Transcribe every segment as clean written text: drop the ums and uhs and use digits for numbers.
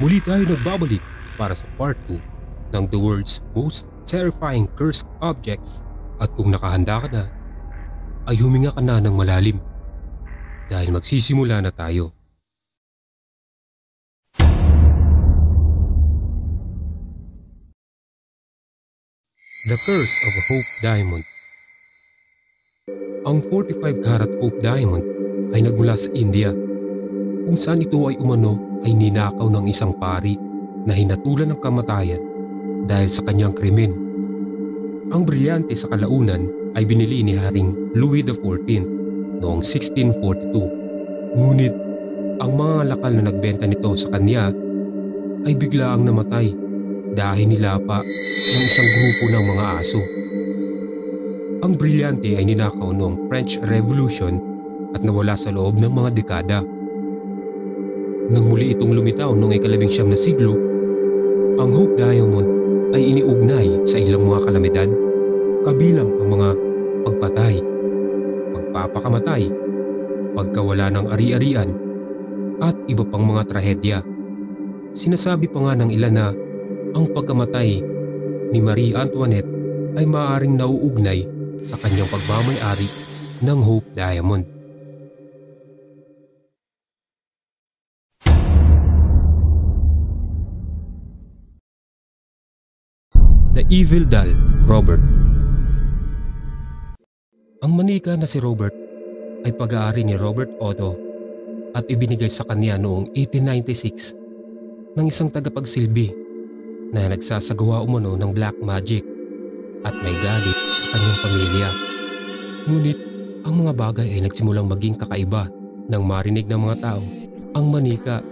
muli tayo nagbabalik para sa part 2 ng The World's Most Terrifying Cursed Objects. At kung nakahanda ka na, ay huminga ka na ng malalim dahil magsisimula na tayo. The Curse of Hope Diamond. Ang 45 karat Hope Diamond ay nagmula sa India, kung saan ito ay umano ay ninakaw ng isang pari na hinatulan ng kamatayan dahil sa kanyang krimen. Ang brilyante sa kalaunan ay binili ni Haring Louis XIV noong 1642. Ngunit ang mga lakal na nagbenta nito sa kanya ay biglaang namatay dahil nilapa ng isang grupo ng mga aso. Ang brilyante ay ninakaw noong French Revolution at nawala sa loob ng mga dekada. Nang muli itong lumitaw noong ika-19 na siglo, ang Hope Diamond ay iniugnay sa ilang mga kalamidad, kabilang ang mga pagpatay, pagpapakamatay, pagkawala ng ari-arian, at iba pang mga trahedya. Sinasabi pa nga ng ilan na ang pagkamatay ni Marie Antoinette ay maaaring nauugnay sa kanyang pagmamayari ng Hope Diamond. The Evil Doll, Robert. Ang manika na si Robert ay pag-aari ni Robert Otto at ibinigay sa kanya noong 1896 ng isang tagapagsilbi na nagsasagawa umano ng black magic at may galit sa kanyang pamilya. Ngunit ang mga bagay ay nagsimulang maging kakaiba nang marinig ng mga tao ang manika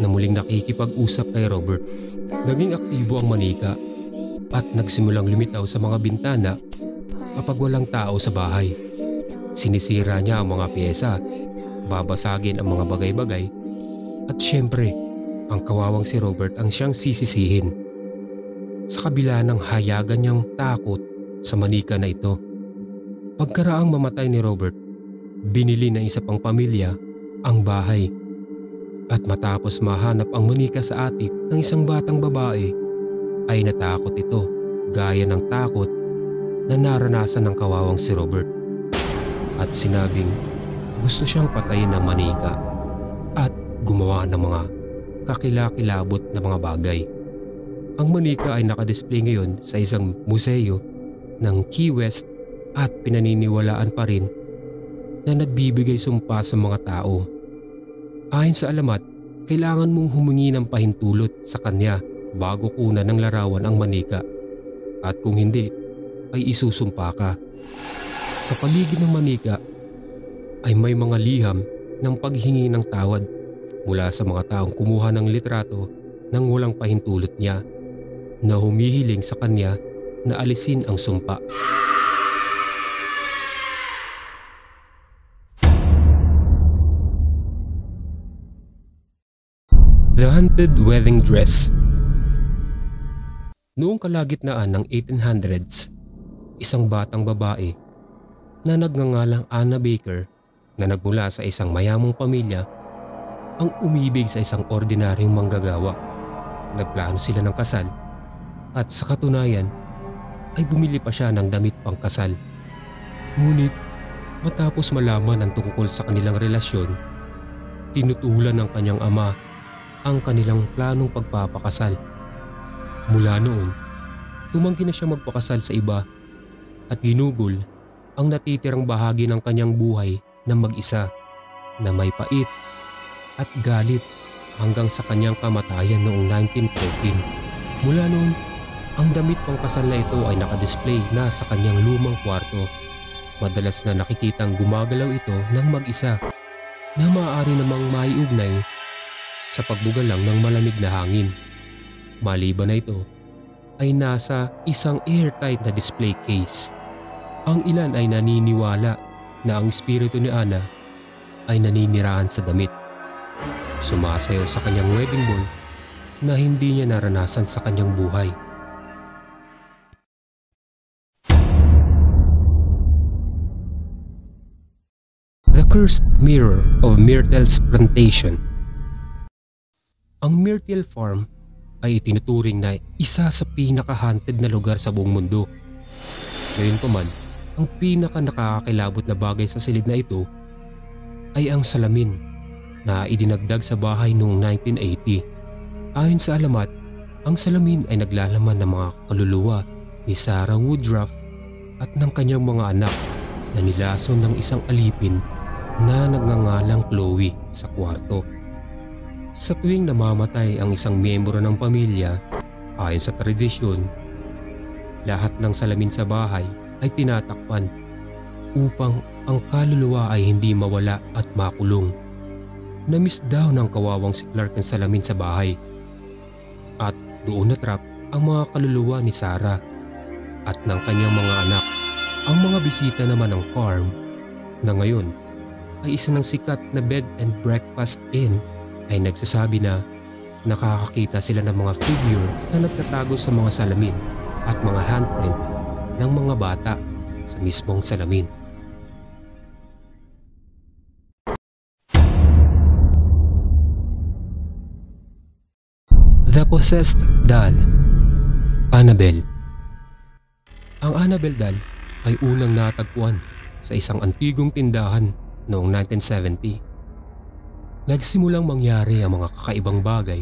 na muling nakikipag-usap kay Robert. Naging aktibo ang manika at nagsimulang lumitaw sa mga bintana kapag walang tao sa bahay. Sinisira niya ang mga pyesa, babasagin ang mga bagay-bagay, at syempre ang kawawang si Robert ang siyang sisisihin. Sa kabila ng hayagan niyang takot sa manika na ito, pagkaraang mamatay ni Robert, binili ng isa pang pamilya ang bahay. At matapos mahanap ang manika sa atip ng isang batang babae, ay natakot ito gaya ng takot na naranasan ng kawawang si Robert. At sinabing gusto siyang patayin ng manika at gumawa ng mga kakilakilabot na mga bagay. Ang manika ay nakadisplay ngayon sa isang museo ng Key West at pinaniniwalaan pa rin na nagbibigay sumpa sa mga tao. Ayon sa alamat, kailangan mong humingi ng pahintulot sa kanya bago kunan ng larawan ang manika, at kung hindi ay isusumpa ka. Sa paligid ng manika ay may mga liham ng paghingi ng tawad mula sa mga taong kumuha ng litrato ng walang pahintulot niya na humihiling sa kanya na alisin ang sumpa. The Haunted Wedding Dress. Noong kalagitnaan ng 1800s, isang batang babae na nagngangalang Anna Baker na nagmula sa isang mayamang pamilya ang umibig sa isang ordinaryong manggagawa. Nagplano sila ng kasal at sa katunayan ay bumili pa siya ng damit pang kasal. Ngunit matapos malaman ang tungkol sa kanilang relasyon, tinutulan ng kanyang ama ang kanilang planong pagpapakasal. Mula noon, tumanggi na siya magpakasal sa iba at ginugol ang natitirang bahagi ng kanyang buhay na mag-isa na may pait at galit hanggang sa kanyang kamatayan noong 1914. Mula noon, ang damit pang kasal na ito ay nakadisplay na sa kanyang lumang kwarto. Madalas na nakikitang gumagalaw ito ng mag-isa na maaari namang maiugnay sa pagbugalang ng malamig na hangin. Maliban na ito, ay nasa isang airtight na display case. Ang ilan ay naniniwala na ang espiritu ni Anna ay naninirahan sa damit, sumasayaw sa kanyang wedding ball na hindi niya naranasan sa kanyang buhay. The Cursed Mirror of Myrtle's Plantation. Ang Myrtle Farm ay itinuturing na isa sa pinaka-haunted na lugar sa buong mundo. Gayunpaman, ang pinaka-nakakakilabot na bagay sa silid na ito ay ang salamin na idinagdag sa bahay noong 1980. Ayon sa alamat, ang salamin ay naglalaman ng mga kaluluwa ni Sarah Woodruff at ng kanyang mga anak na nilason ng isang alipin na nagngangalang Chloe sa kwarto. Sa tuwing namamatay ang isang miyembro ng pamilya, ayon sa tradisyon, lahat ng salamin sa bahay ay tinatakpan upang ang kaluluwa ay hindi mawala at makulong. Namiss daw ng kawawang si Clark ang salamin sa bahay at doon natrap ang mga kaluluwa ni Sarah at ng kanyang mga anak. Ang mga bisita naman ng farm na ngayon ay isa ng sikat na bed and breakfast inn ay nagsasabi na nakakakita sila ng mga figure na nagtatago sa mga salamin at mga handprint ng mga bata sa mismong salamin. The Possessed Doll, Annabelle. Ang Annabelle doll ay unang natagpuan sa isang antigong tindahan noong 1970. Nagsimulang mangyari ang mga kakaibang bagay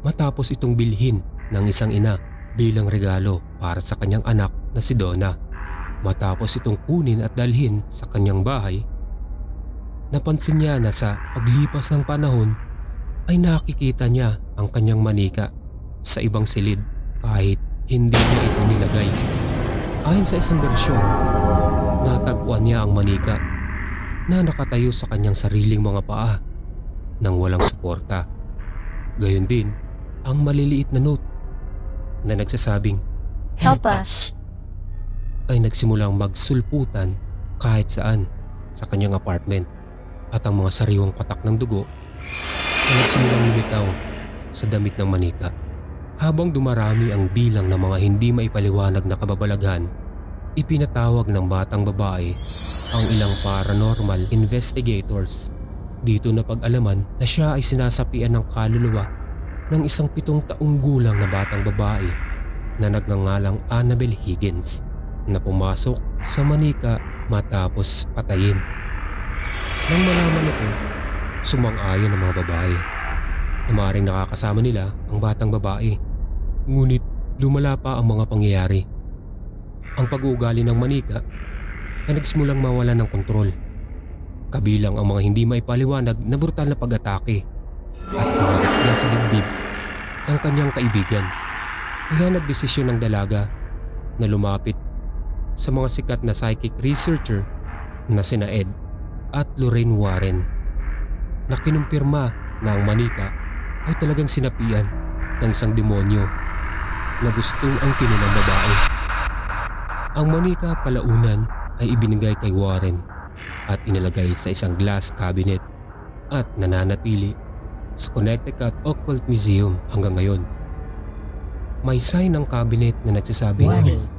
matapos itong bilhin ng isang ina bilang regalo para sa kanyang anak na si Donna. Matapos itong kunin at dalhin sa kanyang bahay, napansin niya na sa paglipas ng panahon ay nakikita niya ang kanyang manika sa ibang silid kahit hindi niya ito nilagay. Ayon sa isang bersyon, natagpuan niya ang manika na nakatayo sa kanyang sariling mga paa nang walang suporta. Gayon din ang maliliit na note na nagsasabing "Help us" ay nagsimulang magsulputan kahit saan sa kanyang apartment, at ang mga sariwang patak ng dugo ay nagsimulang lumitaw sa damit ng manika. Habang dumarami ang bilang ng mga hindi maipaliwanag na kababalaghan, ipinatawag ng batang babae ang ilang paranormal investigators. Dito na pag-alaman na siya ay sinasapian ng kaluluwa ng isang 7 taong gulang na batang babae na nagngangalang Annabelle Higgins na pumasok sa manika matapos patayin. Nang malaman ito, sumang-ayon ang mga babae na maaaring nakakasama nila ang batang babae. Ngunit lumala pa ang mga pangyayari. Ang pag-uugali ng manika ay nagsimulang mawala ng kontrol, kabilang ang mga hindi maipaliwanag na brutal na pag-atake at pamagas niya sa dibdib ng kanyang kaibigan. Kaya nagdesisyon ng dalaga na lumapit sa mga sikat na psychic researcher na sina Ed at Lorraine Warren na kinumpirma na ang manika ay talagang sinapian ng isang demonyo na gustong angkinin ng babae. Ang manika kalaunan ay ibinigay kay Warren at inilagay sa isang glass cabinet at nananatili sa Connecticut Occult Museum hanggang ngayon. May sign ng cabinet na nagsasabing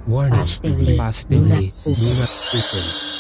"Warning, positively do not open."